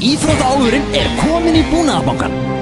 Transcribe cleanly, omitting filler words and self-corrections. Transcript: Íþróttaálfurinn er kominn í búnaðarbankann.